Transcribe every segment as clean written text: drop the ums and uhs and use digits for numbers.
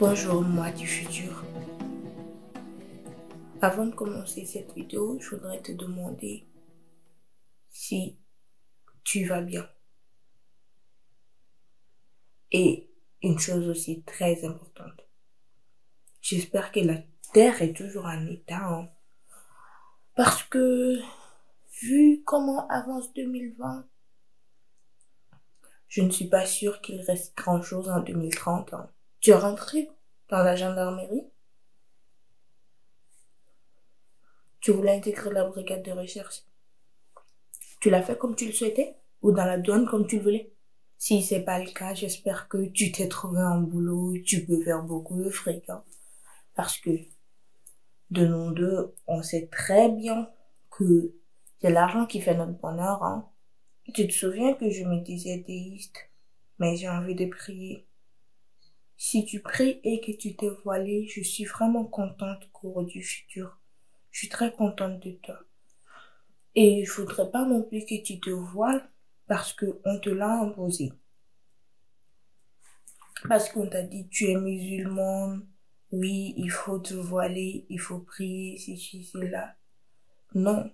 Bonjour moi du futur. Avant de commencer cette vidéo, je voudrais te demander si tu vas bien. Et une chose aussi très importante, j'espère que la terre est toujours en état, hein? Parce que vu comment avance 2020, je ne suis pas sûre qu'il reste grand chose en 2030. Hein. Tu es rentré dans la gendarmerie? Tu voulais intégrer la brigade de recherche? Tu l'as fait comme tu le souhaitais? Ou dans la douane comme tu le voulais? Si c'est pas le cas, j'espère que tu t'es trouvé un boulot, tu peux faire beaucoup de fric. Hein. Parce que, de nous deux, on sait très bien que c'est l'argent qui fait notre bonheur. Hein. Tu te souviens que je me disais déiste, mais j'ai envie de prier. Si tu pries et que tu t'es voilée, je suis vraiment contente pour du futur. Je suis très contente de toi. Et je voudrais pas non plus que tu te voiles parce qu'on te l'a imposé. Parce qu'on t'a dit tu es musulmane, oui, il faut te voiler, il faut prier, ceci, cela. Non.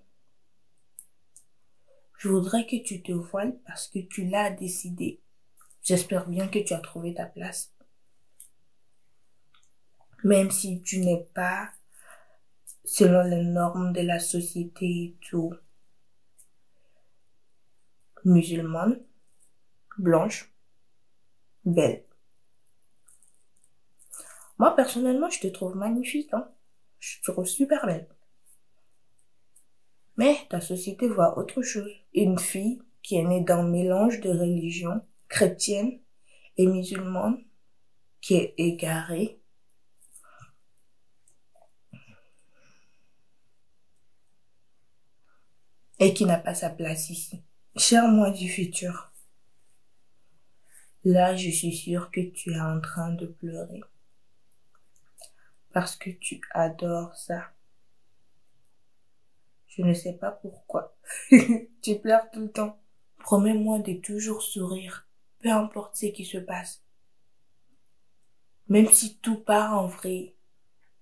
Je voudrais que tu te voiles parce que tu l'as décidé. J'espère bien que tu as trouvé ta place. Même si tu n'es pas selon les normes de la société et tout. Musulmane, blanche, belle. Moi, personnellement, je te trouve magnifique, hein. Je te trouve super belle. Mais ta société voit autre chose. Une fille qui est née d'un mélange de religions chrétiennes et musulmanes, qui est égarée, et qui n'a pas sa place ici. Cher moi du futur, là je suis sûre que tu es en train de pleurer. Parce que tu adores ça. Je ne sais pas pourquoi. Tu pleures tout le temps. Promets-moi de toujours sourire, peu importe ce qui se passe. Même si tout part en vrille.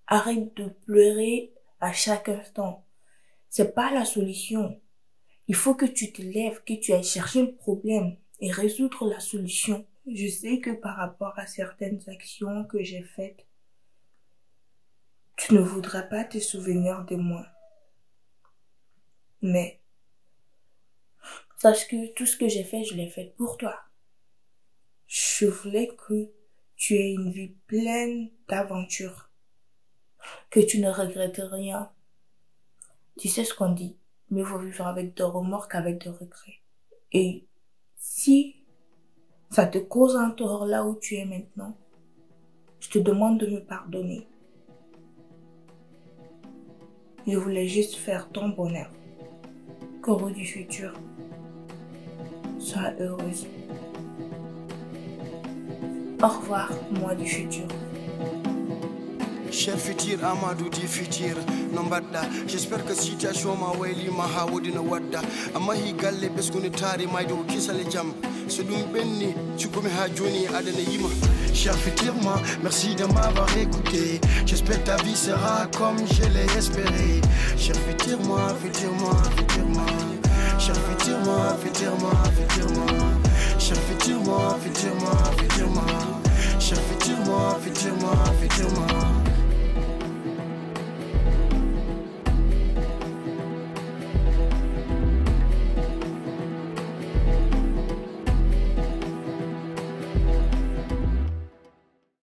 Arrête de pleurer à chaque instant. C'est pas la solution. Il faut que tu te lèves, que tu ailles chercher le problème et résoudre la solution. Je sais que par rapport à certaines actions que j'ai faites, tu ne voudras pas te souvenir de moi. Mais sache que tout ce que j'ai fait, je l'ai fait pour toi. Je voulais que tu aies une vie pleine d'aventures, que tu ne regrettes rien. Tu sais ce qu'on dit, mieux vaut vivre avec de remords qu'avec de regrets. Et si ça te cause un tort là où tu es maintenant, je te demande de me pardonner. Je voulais juste faire ton bonheur. Coraux du futur, sois heureuse. Au revoir, moi du futur. Cher futur, Amadou du futur, Nambada. J'espère que si tu as joué ma Weli, ma Hawood in a Wada, Amahi Galle, Pescunitari, Maido, Kisalejam, Sedum Benni, Chukumeha Juni, Adeneyima. Cher futur, moi, merci de m'avoir écouté. J'espère que ta vie sera comme je l'ai espéré. Cher futur, moi, futur, moi, futur, moi. Cher futur, moi, futur, moi, futur, moi. Cher futur, moi, futur, moi.